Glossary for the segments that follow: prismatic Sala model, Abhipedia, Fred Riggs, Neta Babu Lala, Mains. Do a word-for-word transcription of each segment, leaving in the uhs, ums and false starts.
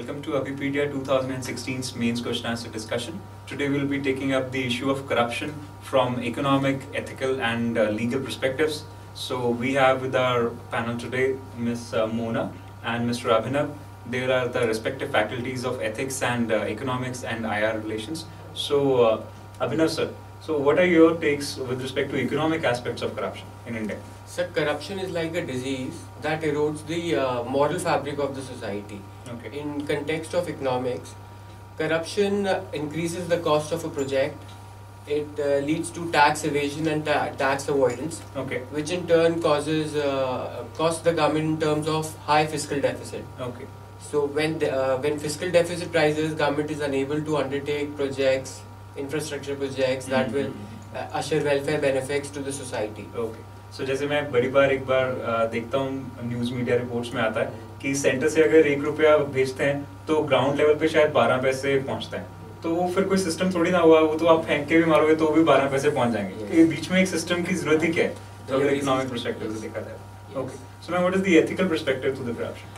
Welcome to Abhipedia twenty sixteen's Mains Question Answer discussion. Today we will be taking up the issue of corruption from economic, ethical and uh, legal perspectives. So we have with our panel today Miz Mona and Mister Abhinav. They are the respective faculties of ethics and uh, economics and I R relations. So uh, Abhinav sir, so what are your takes with respect to economic aspects of corruption in India? Sir, corruption is like a disease that erodes the uh, moral fabric of the society. Okay. In context of economics, corruption increases the cost of a project. It uh, leads to tax evasion and ta tax avoidance, okay, which in turn causes uh, costs the government in terms of high fiscal deficit. Okay. So when the, uh, when fiscal deficit rises, government is unable to undertake projects, infrastructure projects that mm-hmm. will uh, usher welfare benefits to the society. Okay. So जैसे मैं बड़ी बार एक बार देखता हूँ news media reports में आता है कि सेंटर से अगर एक रुपया भेजते हैं तो ग्राउंड लेवल पे शायद बारह पैसे पहुँचते हैं, तो वो फिर कोई सिस्टम थोड़ी ना हुआ, वो तो आप फेंक के भी मारोगे तो भी बारह पैसे पहुँच जाएंगे. बीच में एक सिस्टम की जरूरत ही क्या है अगर इकोनॉमिक परस्पेक्टिव से देखा जाए. Okay, so ma'am what is the ethical perspective to the corruption?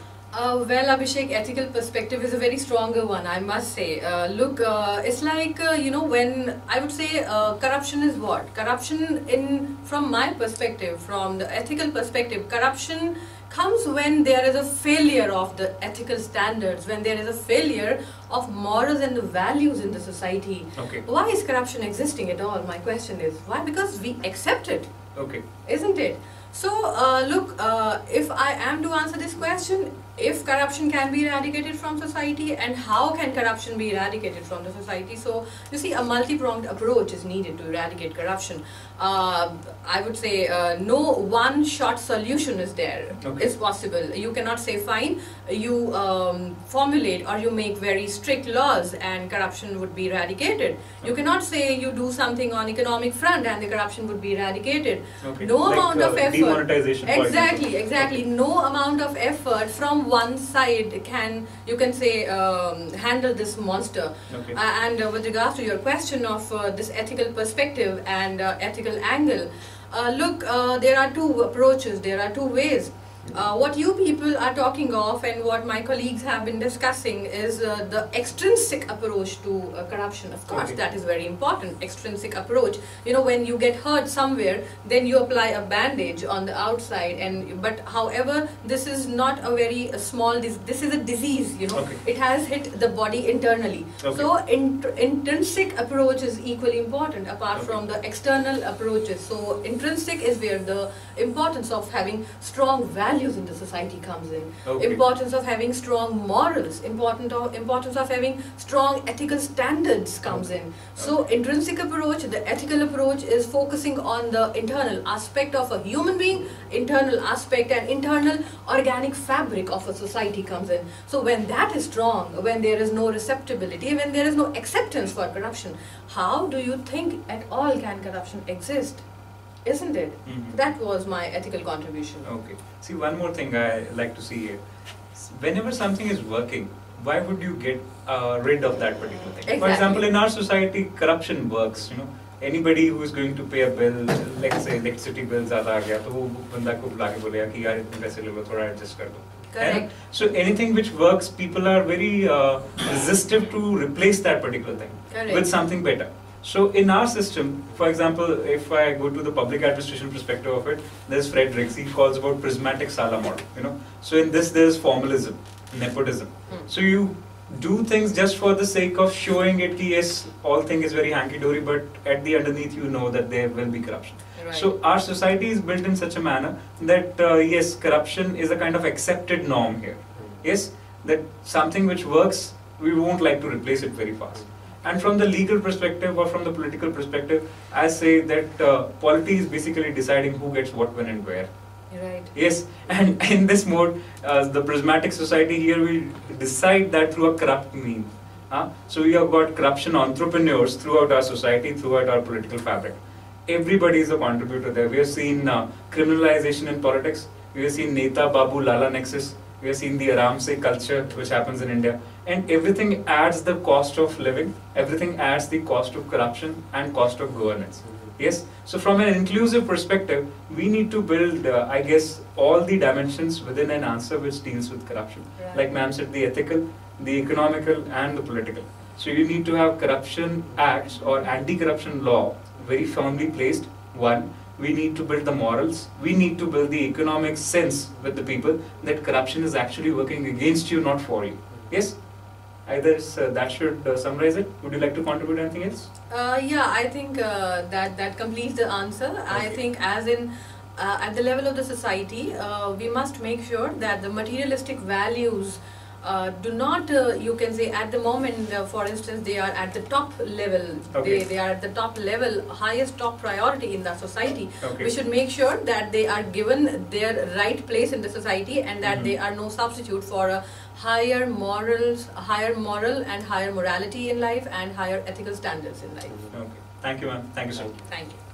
Uh, well, Abhishek, ethical perspective is a very stronger one, I must say. Uh, look, uh, it's like, uh, you know, when I would say uh, corruption is what? Corruption, in from my perspective, from the ethical perspective, corruption comes when there is a failure of the ethical standards, when there is a failure of morals and the values in the society. Okay. Why is corruption existing at all? My question is, why? Because we accept it. Okay. Isn't it? So, uh, look, uh, if I am to answer this question, if corruption can be eradicated from society and how can corruption be eradicated from the society? So, you see, a multi-pronged approach is needed to eradicate corruption. Uh, I would say uh, no one-shot solution is there. Okay. It's possible. You cannot say, fine, you um, formulate or you make very strict laws and corruption would be eradicated. Okay. You cannot say you do something on economic front and the corruption would be eradicated. Okay. No like amount uh, of effort. Demonetization. Exactly, exactly. Okay. No amount of effort from one side can, you can say, um, handle this monster. Okay. Uh, and uh, with regards to your question of uh, this ethical perspective and uh, ethical angle, uh, look, uh, there are two approaches, there are two ways. Uh, what you people are talking of and what my colleagues have been discussing is uh, the extrinsic approach to uh, corruption. Of course, okay, that is very important, extrinsic approach. You know, when you get hurt somewhere, then you apply a bandage on the outside. And but however, this is not a very a small, this, this is a disease, you know. Okay. It has hit the body internally. Okay. So, in, intrinsic approach is equally important apart okay. from the external approaches. So, intrinsic is where the importance of having strong values values in the society comes in. Okay. Importance of having strong morals, important of, importance of having strong ethical standards comes okay. in. So okay. intrinsic approach, the ethical approach is focusing on the internal aspect of a human being, internal aspect and internal organic fabric of a society comes in. So when that is strong, when there is no receptibility, when there is no acceptance for corruption, how do you think at all can corruption exist? Isn't it? Mm-hmm. That was my ethical contribution. Okay. See, one more thing I like to see here. Whenever something is working, why would you get uh, rid of that particular thing? Exactly. For example, in our society, corruption works. You know, anybody who is going to pay a bill, let's say electricity bill ज़्यादा आ गया, तो वो बंदा को बुला के बोलेगा कि यार इतने पैसे ले लो, थोड़ा adjust कर दो. Correct. And so anything which works, people are very uh, resistive to replace that particular thing Correct. With something better. So in our system, for example, if I go to the public administration perspective of it, there's Fred Riggs, he calls about prismatic Sala model, you know. So in this there's formalism, nepotism. Mm. So you do things just for the sake of showing it that yes, all thing is very hanky-dory, but at the underneath you know that there will be corruption. Right. So our society is built in such a manner that uh, yes, corruption is a kind of accepted norm here. Mm. Yes, that something which works, we won't like to replace it very fast. And from the legal perspective or from the political perspective, I say that uh, polity is basically deciding who gets what, when and where. Right. Yes, and in this mode, uh, the prismatic society here will decide that through a corrupt means. Huh? So we have got corruption entrepreneurs throughout our society, throughout our political fabric. Everybody is a contributor there. We have seen uh, criminalization in politics. We have seen Neta Babu Lala nexus. We have seen the Aram Se culture which happens in India, and everything adds the cost of living, everything adds the cost of corruption and cost of governance. Yes, so from an inclusive perspective, we need to build, uh, I guess, all the dimensions within an answer which deals with corruption. Right. Like ma'am said, the ethical, the economical and the political. So you need to have corruption acts or anti-corruption law very firmly placed. One, we need to build the morals, we need to build the economic sense with the people that corruption is actually working against you, not for you. Yes? Either uh, that should uh, summarize it. Would you like to contribute anything else? Uh, yeah, I think uh, that, that completes the answer. Okay. I think as in uh, at the level of the society, uh, we must make sure that the materialistic values Uh, do not, uh, you can say, at the moment, uh, for instance, they are at the top level. Okay. They, they are at the top level, highest top priority in the society. Okay. We should make sure that they are given their right place in the society and that mm-hmm. they are no substitute for a higher morals, higher moral and higher morality in life and higher ethical standards in life. Okay. Thank you, ma'am. Thank you, sir. Thank you.